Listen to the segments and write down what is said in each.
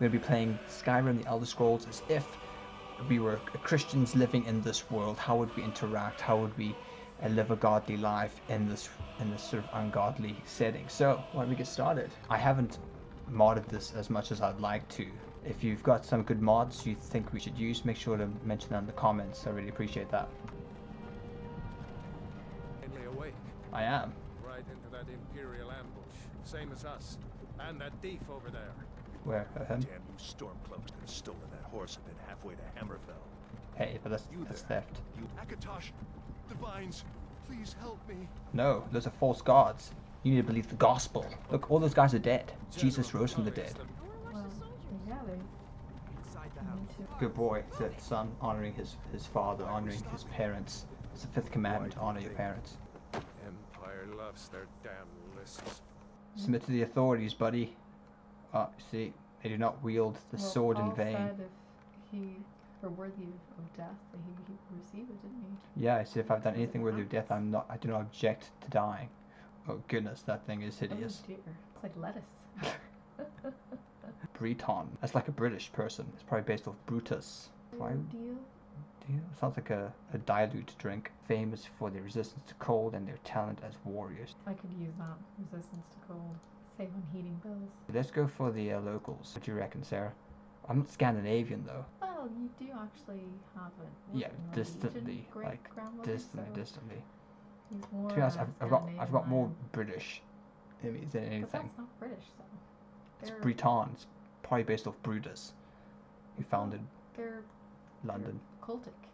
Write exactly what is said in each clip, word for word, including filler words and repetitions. We're going to be playing Skyrim, The Elder Scrolls, as if we were Christians living in this world. How would we interact? How would we uh, live a godly life in this in this sort of ungodly setting? So why don't we get started? I haven't modded this as much as I'd like to. If you've got some good mods you think we should use, make sure to mention them in the comments. I really appreciate that. I am. Right into that Imperial ambush, same as us, and that thief over there. Where? Uh, him? Damn, you Stormcloaks could have stolen that horse and been halfway to Hammerfell. Hey, but that's, you that's theft. You Akatosh, the vines, please help me. No, those are false gods. You need to believe the gospel. Look, all those guys are dead. General Jesus rose from the dead. Well, exactly. Good boy, that son honoring his his father, honoring his parents. It's the fifth commandment: honor your parents. Empire loves their damn lists. Submit to the authorities, buddy. Uh, see, they do not wield the well, sword in vain. Said if he were worthy of death, that he would receive it, didn't he? Yeah, I said if I've done anything worthy of death, I'm not. I do not object to dying. Oh goodness, that thing is hideous. Oh dear, it's like lettuce. Breton. That's like a British person. It's probably based off Brutus. Why? Deal? Deal? Sounds like a, a dilute drink. Famous for their resistance to cold and their talent as warriors. I could use that resistance to cold. On heating bills. Let's go for the uh, locals. What do you reckon, Sarah? I'm not Scandinavian though. Well, you do actually have it. Yeah, distantly, like distantly, so distantly. To be honest, I've, I've got I've got more British in me than anything. But that's not British, though. It's Breton. It's probably based off Brutus, who founded they're, London. They're cultic.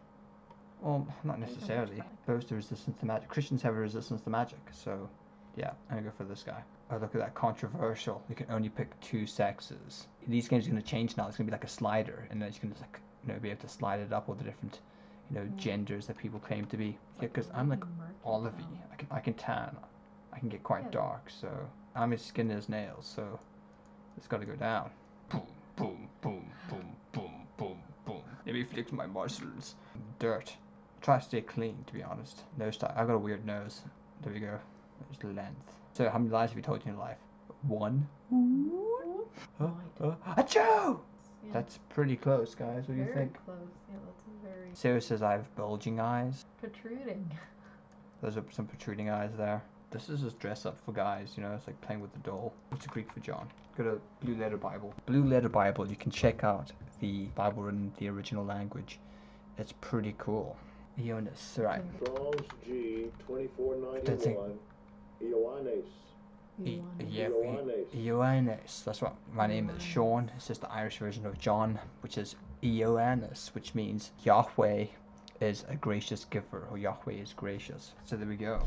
Well, not necessarily. Those to resistance to magic. Christians have a resistance to magic, so yeah, I'm gonna go for this guy. Oh, look at that, controversial. You can only pick two sexes. These games are going to change now. It's going to be like a slider, and then you can just like, you know, be able to slide it up all the different, you know, mm. genders that people claim to be. Yeah, because I'm like olivey. I can I can tan. I can get quite yeah. dark. So I'm as skinny as nails. So it's got to go down. Boom, boom, boom, boom, boom, boom, boom. Let me flick my muscles. Dirt. I try to stay clean, to be honest. Nose type. I've got a weird nose. There we go. There's length. So how many lies have you told in your life? One. Ooh. Huh? Uh, achoo! Yeah. That's pretty close, guys. What very do you think? Close. Yeah, that's very. Sarah says I have bulging eyes. Protruding. Those are some protruding eyes there. This is just dress up for guys, you know. It's like playing with the doll. What's Greek for John? Got a Blue Letter Bible. Blue Letter Bible. You can check out the Bible in the original language. It's pretty cool. Ioannis, right? Psalms G twenty-four ninety-one. Ioannis. I, yeah, Ioannis. Ioannis. That's what my name is, Sean. It's just the Irish version of John, which is Ioannis, which means Yahweh is a gracious giver, or Yahweh is gracious. So there we go.